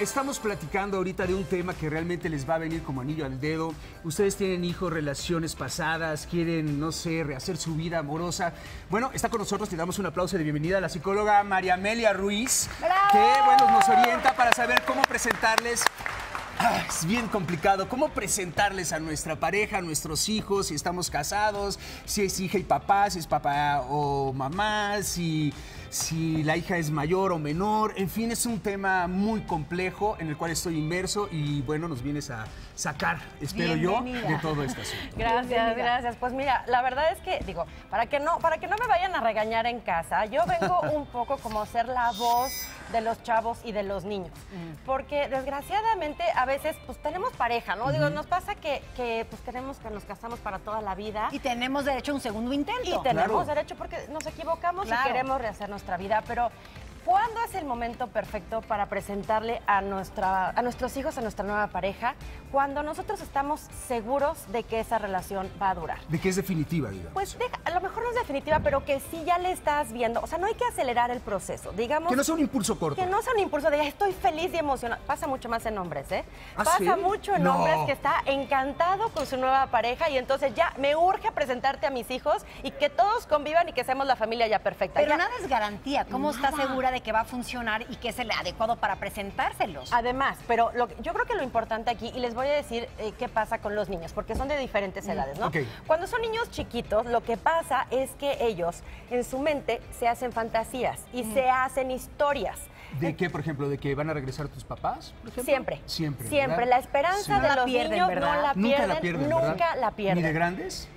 Estamos platicando ahorita de un tema que realmente les va a venir como anillo al dedo. Ustedes tienen hijos, relaciones pasadas, quieren, no sé, rehacer su vida amorosa. Bueno, está con nosotros, te damos un aplauso de bienvenida a la psicóloga María Amelia Ruiz. ¡Bravo! Que, bueno, nos orienta para saber cómo presentarles... Es bien complicado. ¿Cómo presentarles a nuestra pareja, a nuestros hijos, si estamos casados, si es hija y papá, si es papá o mamá, si la hija es mayor o menor? En fin, es un tema muy complejo en el cual estoy inmerso y, bueno, nos vienes a sacar, espero yo, de todo este asunto. Gracias. Pues mira, la verdad es que, digo, para que no me vayan a regañar en casa, yo vengo un poco como a ser la voz de los chavos y de los niños. Porque, desgraciadamente, a veces, pues, tenemos pareja, ¿no? Digo, nos pasa que pues, nos casamos para toda la vida. Y tenemos derecho a un segundo intento. Y tenemos derecho porque nos equivocamos y queremos rehacer nuestra vida, pero... ¿Cuándo es el momento perfecto para presentarle a nuestros hijos, a nuestra nueva pareja? Cuando nosotros estamos seguros de que esa relación va a durar. De que es definitiva, digamos. Pues a lo mejor no es definitiva, pero que sí ya le estás viendo. O sea, no hay que acelerar el proceso, digamos. Que no sea un impulso corto. Que no sea un impulso de estoy feliz y emocionado. Pasa mucho más en hombres, ¿eh? Pasa mucho en hombres que está encantado con su nueva pareja y entonces ya me urge presentarte a mis hijos y que todos convivan y que seamos la familia ya perfecta. Pero ya nada es garantía. ¿Cómo estás segura de que va a funcionar y que es el adecuado para presentárselos? Además, pero yo creo que lo importante aquí, y les voy a decir qué pasa con los niños, porque son de diferentes edades, ¿no? Okay. Cuando son niños chiquitos, lo que pasa es que ellos, en su mente, se hacen fantasías y se hacen historias. ¿De qué, por ejemplo? ¿De que van a regresar tus papás, por ejemplo? Siempre. ¿Verdad? La esperanza de los niños nunca la pierden. ¿Ni de grandes?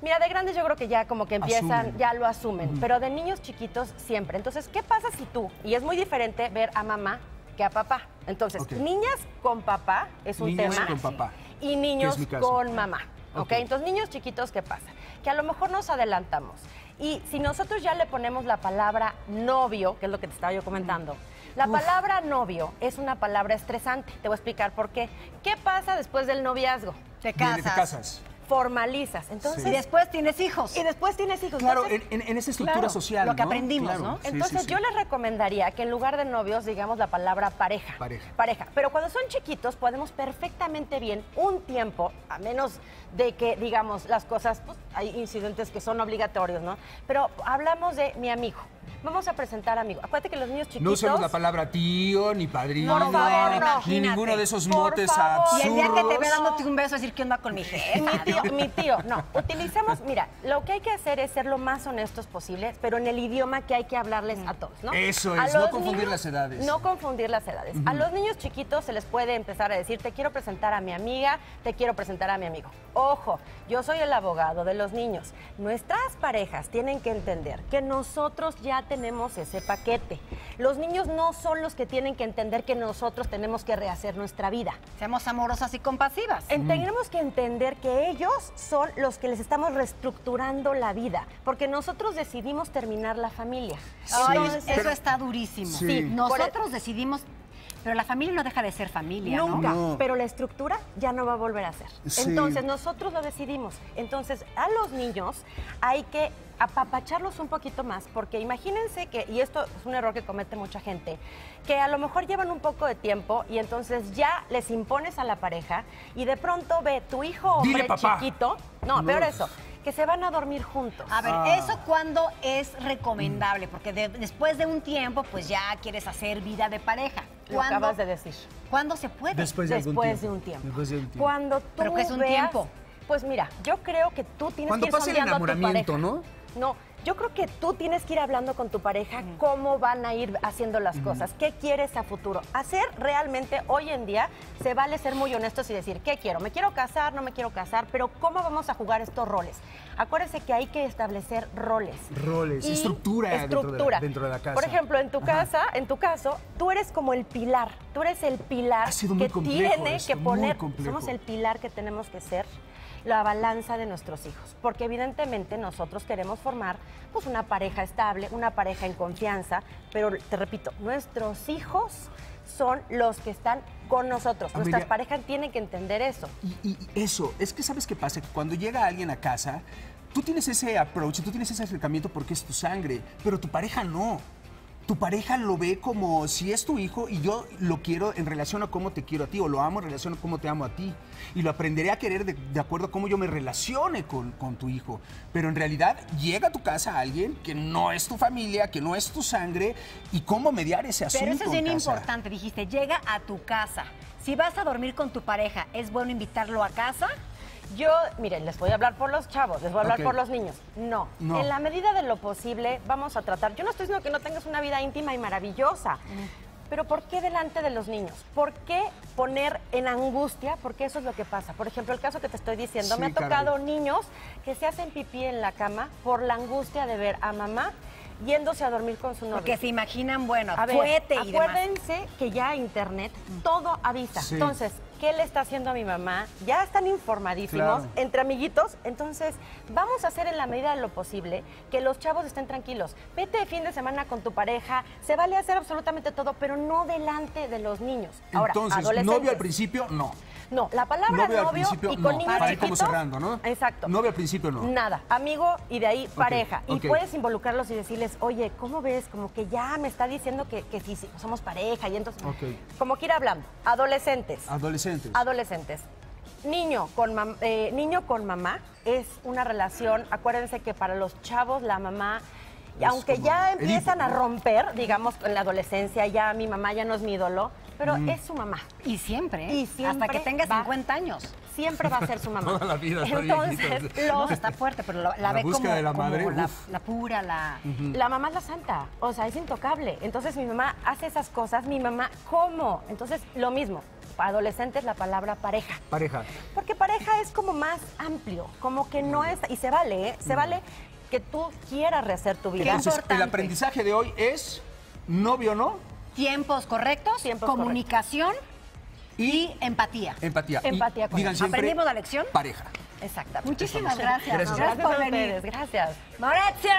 Mira, de grandes yo creo que ya como que empiezan, ya lo asumen, pero de niños chiquitos siempre. Entonces, ¿qué pasa si tú? Y es muy diferente ver a mamá que a papá. Entonces, niñas con papá es un tema. Niñas con papá. Y niños con mamá. Okay. Entonces, niños chiquitos, ¿qué pasa? Que a lo mejor nos adelantamos. Y si nosotros ya le ponemos la palabra novio, que es lo que te estaba yo comentando, la palabra novio es una palabra estresante. Te voy a explicar por qué. ¿Qué pasa después del noviazgo? Te casas. Formalizas. Entonces, y después tienes hijos. Claro, entonces, en esa estructura social, lo que aprendimos, ¿no? Entonces, yo les recomendaría que en lugar de novios, digamos la palabra pareja. Pareja. Pero cuando son chiquitos, podemos perfectamente bien un tiempo, a menos de que, digamos, las cosas, pues, hay incidentes que son obligatorios, ¿no? Pero hablamos de mi amigo. Vamos a presentar amigo. Acuérdate que los niños chiquitos... No usemos la palabra tío, ni padrino, ni ninguno de esos motes absurdos. Y el día que te vea dándote un beso, decir, ¿qué onda con mi jefe? Mi tío. No, utilicemos... Mira, lo que hay que hacer es ser lo más honestos posibles, pero en el idioma que hay que hablarles a todos, ¿no? Eso es, no confundir las edades. No confundir las edades. A los niños chiquitos se les puede empezar a decir, te quiero presentar a mi amiga, te quiero presentar a mi amigo. Ojo, yo soy el abogado de los niños. Nuestras parejas tienen que entender que nosotros ya tenemos ese paquete. Los niños no son los que tienen que entender que nosotros tenemos que rehacer nuestra vida. Seamos amorosas y compasivas. Tenemos que entender que ellos son los que les estamos reestructurando la vida, porque nosotros decidimos terminar la familia. Sí, eso está durísimo. Sí. Nosotros decidimos... Pero la familia no deja de ser familia, ¿no? Nunca, pero la estructura ya no va a volver a ser. Sí. Entonces, nosotros lo decidimos. Entonces, a los niños hay que apapacharlos un poquito más, porque imagínense que, y esto es un error que comete mucha gente, que a lo mejor llevan un poco de tiempo y entonces ya les impones a la pareja y de pronto ve tu hijo hombre chiquito. No, peor eso. Que se van a dormir juntos. A ver, ¿eso cuándo es recomendable? Porque después de un tiempo, pues ya quieres hacer vida de pareja. Lo acabas de decir. ¿Cuándo se puede? Después de un tiempo. Cuando tú ¿Pero qué es un veas, tiempo? Pues mira, yo creo que tú tienes que ir sondeando a tu pareja. No, yo creo que tú tienes que ir hablando con tu pareja cómo van a ir haciendo las cosas, qué quieres a futuro. Hacer realmente hoy en día se vale ser muy honestos y decir, ¿qué quiero? ¿Me quiero casar? ¿No me quiero casar? Pero ¿cómo vamos a jugar estos roles? Acuérdense que hay que establecer roles. Roles, estructura dentro de la casa. Por ejemplo, en tu casa, en tu caso, tú eres como el pilar. Tú eres el pilar que tiene que poner. Somos el pilar que tenemos que ser. La balanza de nuestros hijos, porque evidentemente nosotros queremos formar pues una pareja estable, una pareja en confianza, pero te repito, nuestros hijos son los que están con nosotros. Nuestras parejas tienen que entender eso. Y eso, es que ¿sabes qué pasa? Que cuando llega alguien a casa, tú tienes ese approach, tú tienes ese acercamiento porque es tu sangre, pero tu pareja no. tu pareja lo ve como si es tu hijo y yo lo quiero en relación a cómo te quiero a ti, o lo amo en relación a cómo te amo a ti. Y lo aprenderé a querer de acuerdo a cómo yo me relacione con tu hijo. Pero en realidad llega a tu casa alguien que no es tu familia, que no es tu sangre, y cómo mediar ese asunto. Pero eso es bien importante, dijiste, llega a tu casa. Si vas a dormir con tu pareja, ¿es bueno invitarlo a casa? Yo, miren, les voy a hablar por los chavos, les voy a hablar por los niños. No, no, en la medida de lo posible vamos a tratar. Yo no estoy diciendo que no tengas una vida íntima y maravillosa, pero ¿por qué delante de los niños? ¿Por qué poner en angustia? Porque eso es lo que pasa. Por ejemplo, el caso que te estoy diciendo, sí, me ha tocado niños que se hacen pipí en la cama por la angustia de ver a mamá yéndose a dormir con su novio. Porque se imaginan, bueno, fuete y demás. Acuérdense que ya internet todo avisa. Sí. Entonces, ¿qué le está haciendo a mi mamá? Ya están informadísimos, claro, entre amiguitos. Entonces, vamos a hacer en la medida de lo posible que los chavos estén tranquilos. Vete de fin de semana con tu pareja, se vale hacer absolutamente todo, pero no delante de los niños. Ahora, entonces, novio al principio, no. No, la palabra novio y con niños chiquitos, como cerrando, ¿no? Exacto. Novio al principio no. Nada, amigo y de ahí pareja. Y puedes involucrarlos y decirles, oye, ¿cómo ves? Como que ya me está diciendo que sí, sí, somos pareja y entonces... Como quiera hablando, adolescentes. Adolescentes. Niño con mamá es una relación, acuérdense que para los chavos la mamá, y aunque ya empiezan a romper, digamos, en la adolescencia, ya mi mamá ya no es mi ídolo, pero es su mamá. Y siempre, hasta que tenga 50 años. Siempre va a ser su mamá. Toda la vida. Entonces, no, está fuerte, pero la ve como de la madre, como la pura, la... La mamá es la santa, o sea, es intocable. Entonces, mi mamá hace esas cosas, mi mamá, ¿cómo? Entonces, lo mismo. Adolescentes, la palabra pareja. Pareja. Porque pareja es como más amplio, como que no es... Y se vale, ¿eh? Se vale que tú quieras rehacer tu vida. Entonces, el aprendizaje de hoy es novio, ¿no? Tiempos correctos, comunicación y empatía. Empatía con ellos. ¿Aprendimos la lección? Pareja. Exactamente. Muchísimas gracias. Gracias por venir. Gracias. Mauricio.